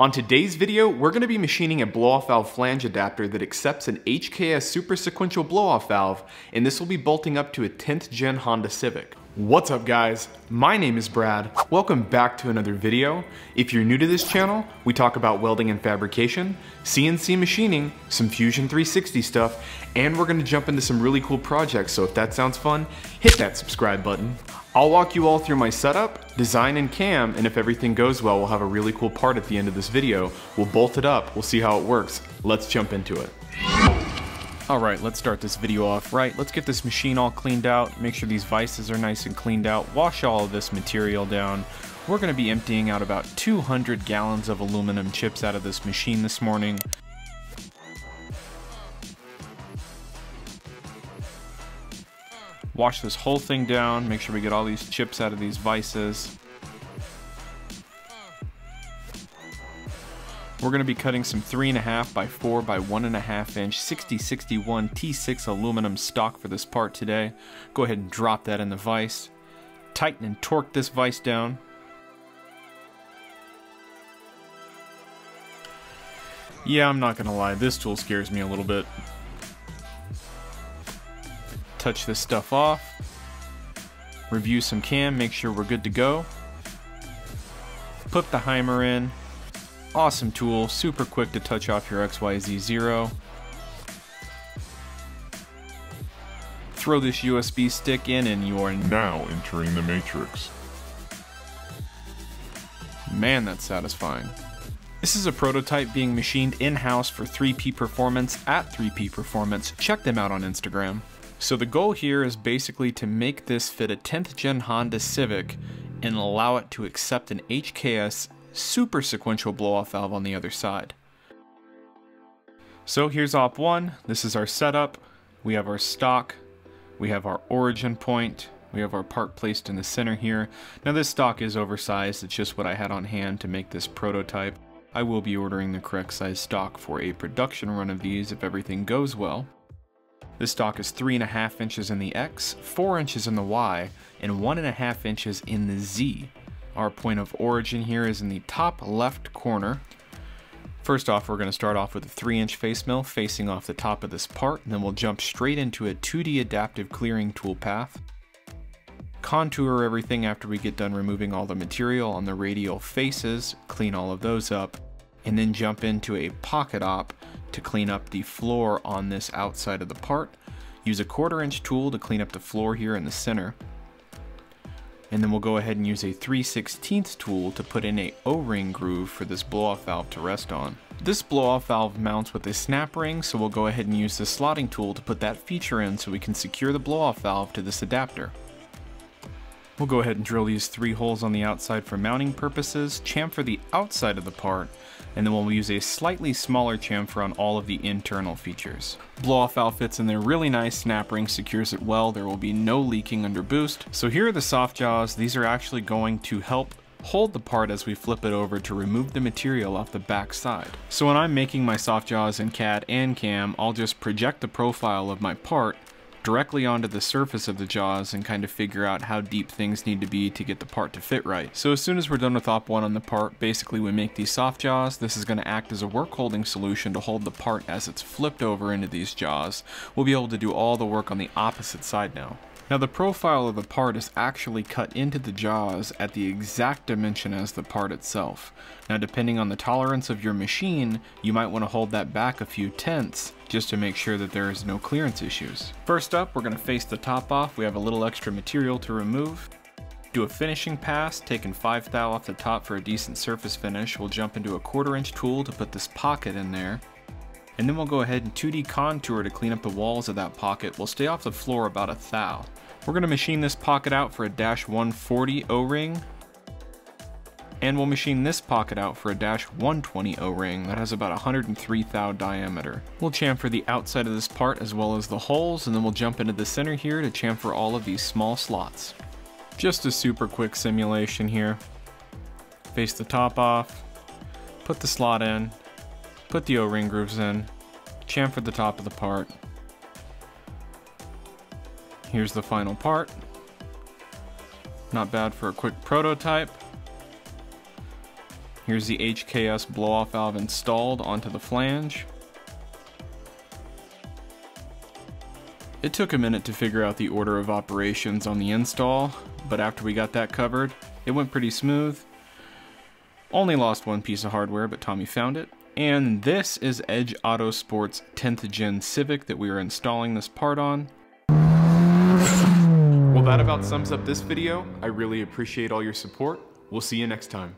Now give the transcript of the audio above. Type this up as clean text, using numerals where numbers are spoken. On today's video, we're going to be machining a blow-off valve flange adapter that accepts an HKS super sequential blow-off valve, and this will be bolting up to a 10th gen Honda Civic. What's up guys? My name is Brad. Welcome back to another video. If you're new to this channel, we talk about welding and fabrication, CNC machining, some Fusion 360 stuff, and we're going to jump into some really cool projects, so if that sounds fun, hit that subscribe button. I'll walk you all through my setup, design, and cam, and if everything goes well, we'll have a really cool part at the end of this video. We'll bolt it up, we'll see how it works. Let's jump into it. All right, let's start this video off right. Let's get this machine all cleaned out, make sure these vices are nice and cleaned out, wash all of this material down. We're gonna be emptying out about 200 gallons of aluminum chips out of this machine this morning. Wash this whole thing down, make sure we get all these chips out of these vices. We're gonna be cutting some 3.5 by 4 by 1.5 inch 6061 T6 aluminum stock for this part today. Go ahead and drop that in the vise. Tighten and torque this vise down. Yeah, I'm not gonna lie, this tool scares me a little bit. Touch this stuff off. Review some cam, make sure we're good to go. Put the Heimer in. Awesome tool, super quick to touch off your XYZ zero. Throw this USB stick in and you are now entering the matrix. Man, that's satisfying. This is a prototype being machined in-house for 3P Performance at 3P Performance. Check them out on Instagram. So the goal here is basically to make this fit a 10th gen Honda Civic and allow it to accept an HKS super sequential blow-off valve on the other side. So here's op one. This is our setup. We have our stock, we have our origin point, we have our part placed in the center here. Now this stock is oversized, it's just what I had on hand to make this prototype. I will be ordering the correct size stock for a production run of these if everything goes well. This stock is 3.5 inches in the X, 4 inches in the Y, and 1.5 inches in the Z. Our point of origin here is in the top left corner. First off, we're going to start off with a 3-inch face mill facing off the top of this part, and then we'll jump straight into a 2D adaptive clearing tool path. Contour everything after we get done removing all the material on the radial faces, clean all of those up, and then jump into a pocket op to clean up the floor on this outside of the part. Use a 1/4-inch tool to clean up the floor here in the center. And then we'll go ahead and use a 3/16 tool to put in a O-ring groove for this blow-off valve to rest on. This blow-off valve mounts with a snap ring, so we'll go ahead and use the slotting tool to put that feature in so we can secure the blow-off valve to this adapter. We'll go ahead and drill these 3 holes on the outside for mounting purposes, chamfer the outside of the part, and then we'll use a slightly smaller chamfer on all of the internal features. Blow-off valve fits in there really nice, snap ring secures it well, there will be no leaking under boost. So here are the soft jaws, these are actually going to help hold the part as we flip it over to remove the material off the back side. So when I'm making my soft jaws in CAD and CAM, I'll just project the profile of my part directly onto the surface of the jaws and kind of figure out how deep things need to be to get the part to fit right. So as soon as we're done with op one on the part, basically we make these soft jaws. This is going to act as a work holding solution to hold the part as it's flipped over into these jaws. We'll be able to do all the work on the opposite side now. Now the profile of the part is actually cut into the jaws at the exact dimension as the part itself. Now depending on the tolerance of your machine, you might want to hold that back a few tenths just to make sure that there is no clearance issues. First up, we're going to face the top off. We have a little extra material to remove. Do a finishing pass, taking 5 thou off the top for a decent surface finish. We'll jump into a 1/4-inch tool to put this pocket in there. And then we'll go ahead and 2D contour to clean up the walls of that pocket. We'll stay off the floor about a thou. We're going to machine this pocket out for a -140 O-ring. And we'll machine this pocket out for a -120 O-ring that has about 103 thou diameter. We'll chamfer the outside of this part as well as the holes, and then we'll jump into the center here to chamfer all of these small slots. Just a super quick simulation here. Face the top off, put the slot in, put the O-ring grooves in, chamfer the top of the part. Here's the final part. Not bad for a quick prototype. Here's the HKS blow-off valve installed onto the flange. It took a minute to figure out the order of operations on the install, but after we got that covered, it went pretty smooth. Only lost one piece of hardware, but Tommy found it. And this is Edge Autosport's 10th Gen Civic that we are installing this part on. Well, that about sums up this video. I really appreciate all your support. We'll see you next time.